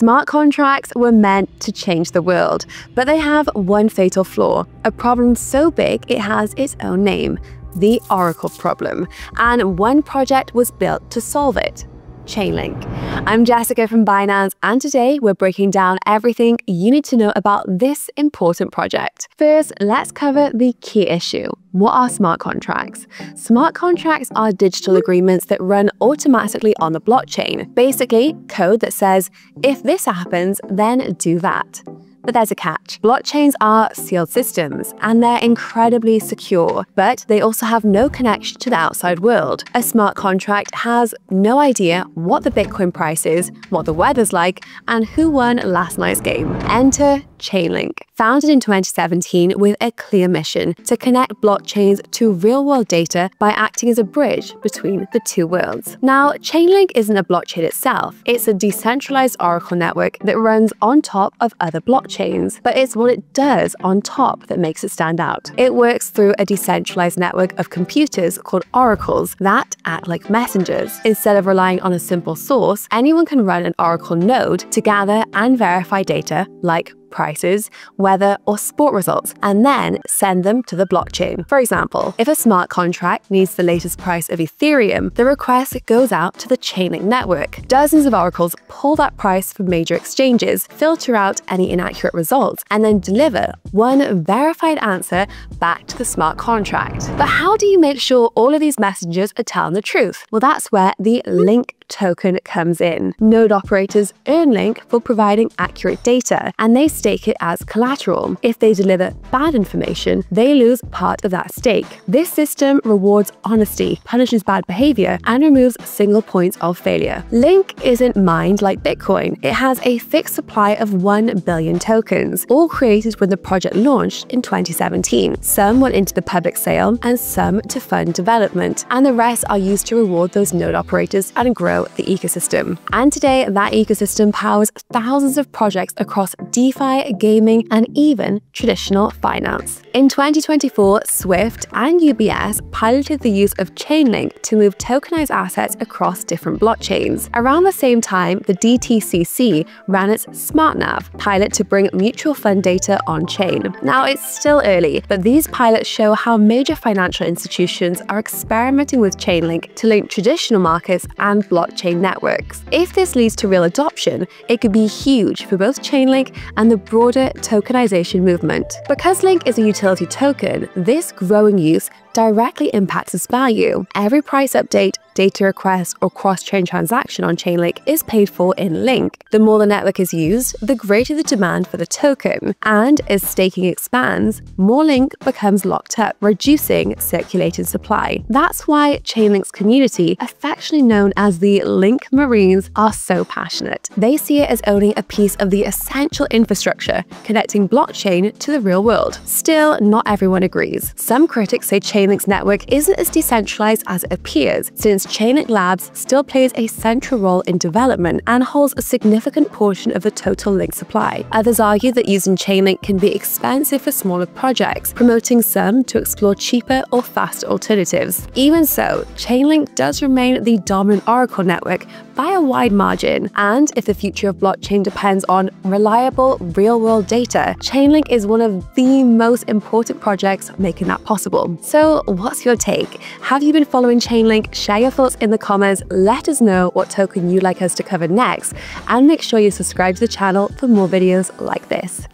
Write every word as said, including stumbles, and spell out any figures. Smart contracts were meant to change the world, but they have one fatal flaw, a problem so big it has its own name, the Oracle Problem, and one project was built to solve it. Chainlink. I'm Jessica from Binance, and today we're breaking down everything you need to know about this important project. First, let's cover the key issue. What are smart contracts? Smart contracts are digital agreements that run automatically on the blockchain. Basically, code that says, if this happens, then do that. But there's a catch. Blockchains are sealed systems, and they're incredibly secure, but they also have no connection to the outside world. A smart contract has no idea what the Bitcoin price is, what the weather's like, and who won last night's game. Enter Chainlink. Founded in twenty seventeen with a clear mission to connect blockchains to real-world data by acting as a bridge between the two worlds. Now, Chainlink isn't a blockchain itself. It's a decentralized Oracle network that runs on top of other blockchains, but it's what it does on top that makes it stand out. It works through a decentralized network of computers called oracles that act like messengers. Instead of relying on a simple source, anyone can run an Oracle node to gather and verify data like prices, weather, or sport results, and then send them to the blockchain. For example, if a smart contract needs the latest price of Ethereum, the request goes out to the Chainlink network. Dozens of oracles pull that price from major exchanges, filter out any inaccurate results, and then deliver one verified answer back to the smart contract. But how do you make sure all of these messengers are telling the truth? Well, that's where the LINK token comes in. Node operators earn LINK for providing accurate data, and they stake it as collateral. If they deliver bad information, they lose part of that stake. This system rewards honesty, punishes bad behavior, and removes single points of failure. LINK isn't mined like Bitcoin. It has a fixed supply of one billion tokens, all created when the project launched in twenty seventeen. Some went into the public sale and some to fund development, and the rest are used to reward those node operators and grow the ecosystem. And today, that ecosystem powers thousands of projects across DeFi, gaming, and even traditional finance. In twenty twenty-four, Swift and U B S piloted the use of Chainlink to move tokenized assets across different blockchains. Around the same time, the D T C C ran its SmartNav pilot to bring mutual fund data on-chain. Now, it's still early, but these pilots show how major financial institutions are experimenting with Chainlink to link traditional markets and blockchain blockchain networks. If this leads to real adoption, it could be huge for both Chainlink and the broader tokenization movement. Because LINK is a utility token, this growing use directly impacts its value. Every price update, data request, or cross-chain transaction on Chainlink is paid for in LINK. The more the network is used, the greater the demand for the token. And as staking expands, more LINK becomes locked up, reducing circulating supply. That's why Chainlink's community, affectionately known as the LINK Marines, are so passionate. They see it as owning a piece of the essential infrastructure, connecting blockchain to the real world. Still, not everyone agrees. Some critics say Chainlink's network isn't as decentralized as it appears, since Chainlink Labs still plays a central role in development and holds a significant portion of the total LINK supply. Others argue that using Chainlink can be expensive for smaller projects, promoting some to explore cheaper or faster alternatives. Even so, Chainlink does remain the dominant Oracle network by a wide margin, and if the future of blockchain depends on reliable, real-world data, Chainlink is one of the most important projects making that possible. So what's your take? Have you been following Chainlink? Share your thoughts in the comments, let us know what token you'd like us to cover next, and make sure you subscribe to the channel for more videos like this.